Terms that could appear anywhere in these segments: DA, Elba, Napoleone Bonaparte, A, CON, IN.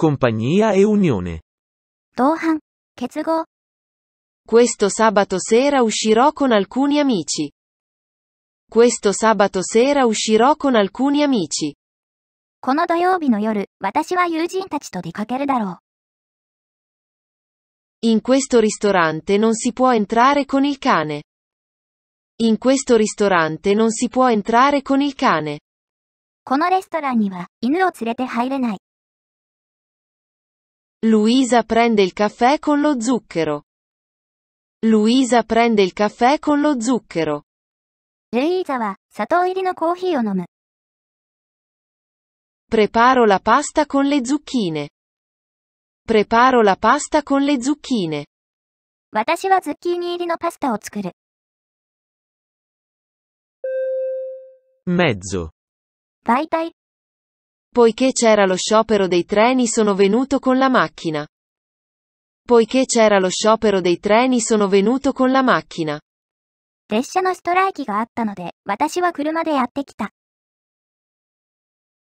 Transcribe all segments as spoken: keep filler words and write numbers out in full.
compagnia e unione. Questo sabato sera uscirò con alcuni amici. Questo sabato sera uscirò con alcuni amici. In questo ristorante non si può entrare con il cane. In questo ristorante non si può entrare con il cane. Luisa prende il caffè con lo zucchero. Luisa prende il caffè con lo zucchero. Preparo la pasta con le zucchine. Preparo la pasta con le zucchine. Mezzo. Poiché c'era lo sciopero dei treni sono venuto con la macchina. Poiché c'era lo sciopero dei treni sono venuto con la macchina.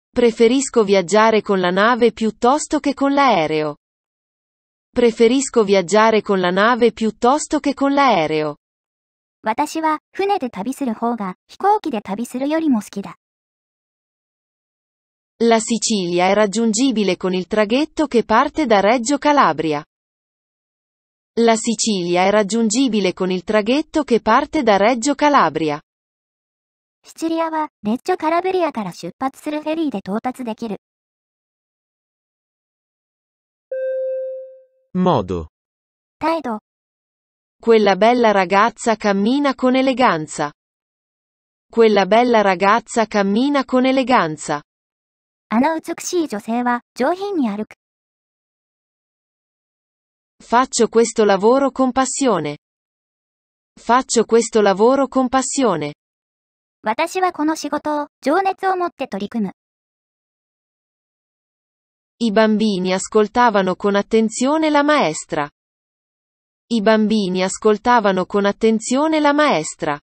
Preferisco viaggiare con la nave piuttosto che con l'aereo. Preferisco viaggiare con la nave piuttosto che con l'aereo. La Sicilia è raggiungibile con il traghetto che parte da Reggio Calabria. La Sicilia è raggiungibile con il traghetto che parte da Reggio Calabria. Modo. Quella bella ragazza cammina con eleganza. Quella bella ragazza cammina con eleganza. Faccio questo lavoro con passione. Faccio questo lavoro con passione. I bambini ascoltavano con attenzione la maestra. I bambini ascoltavano con attenzione la maestra.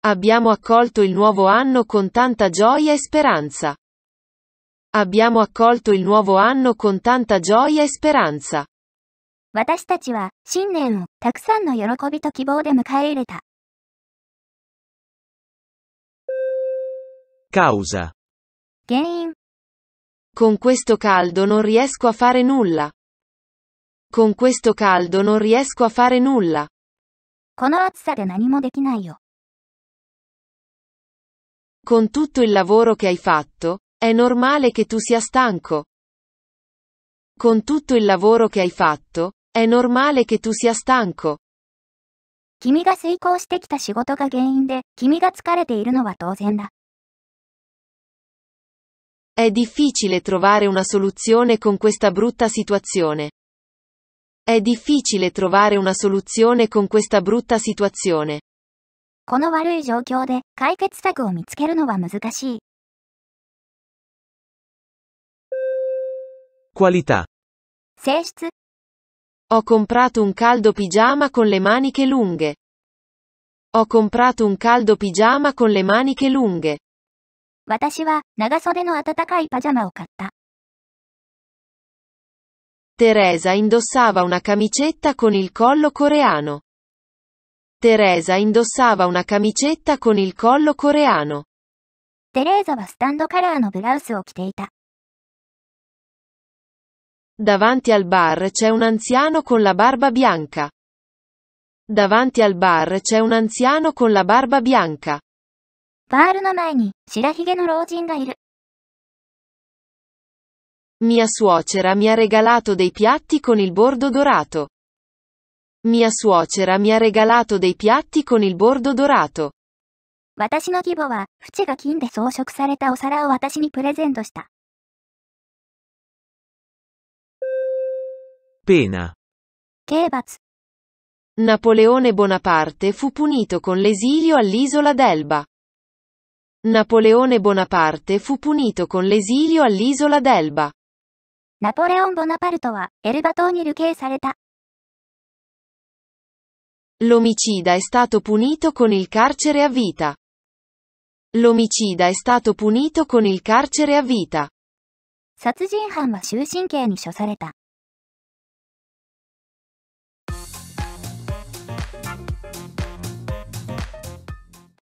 Abbiamo accolto il nuovo anno con tanta gioia e speranza. Abbiamo accolto il nuovo anno con tanta gioia e speranza. Causa. Con questo caldo non riesco a fare nulla. Con questo caldo non riesco a fare nulla. Con tutto il lavoro che hai fatto, è normale che tu sia stanco. Con tutto il lavoro che hai fatto, è normale che tu sia stanco. È difficile trovare una soluzione con questa brutta situazione. È difficile trovare una soluzione con questa brutta situazione. Qualità. Ho comprato un caldo pigiama con le maniche lunghe. Ho comprato un caldo pigiama con le maniche lunghe. Teresa indossava una camicetta con il collo coreano. Teresa indossava una camicetta con il collo coreano. Davanti al bar c'è un anziano con la barba bianca. Davanti al bar c'è un anziano con la barba bianca. Mia suocera mi ha regalato dei piatti con il bordo dorato. Mia suocera mi ha regalato dei piatti con il bordo dorato. Pena. Napoleone Bonaparte fu punito con l'esilio all'isola d'Elba. Napoleone Bonaparte fu punito con l'esilio all'isola d'Elba. Napoleone Bonaparte wa Elba tou ni ryukei sareta. L'omicida è stato punito con il carcere a vita. L'omicida è stato punito con il carcere a vita.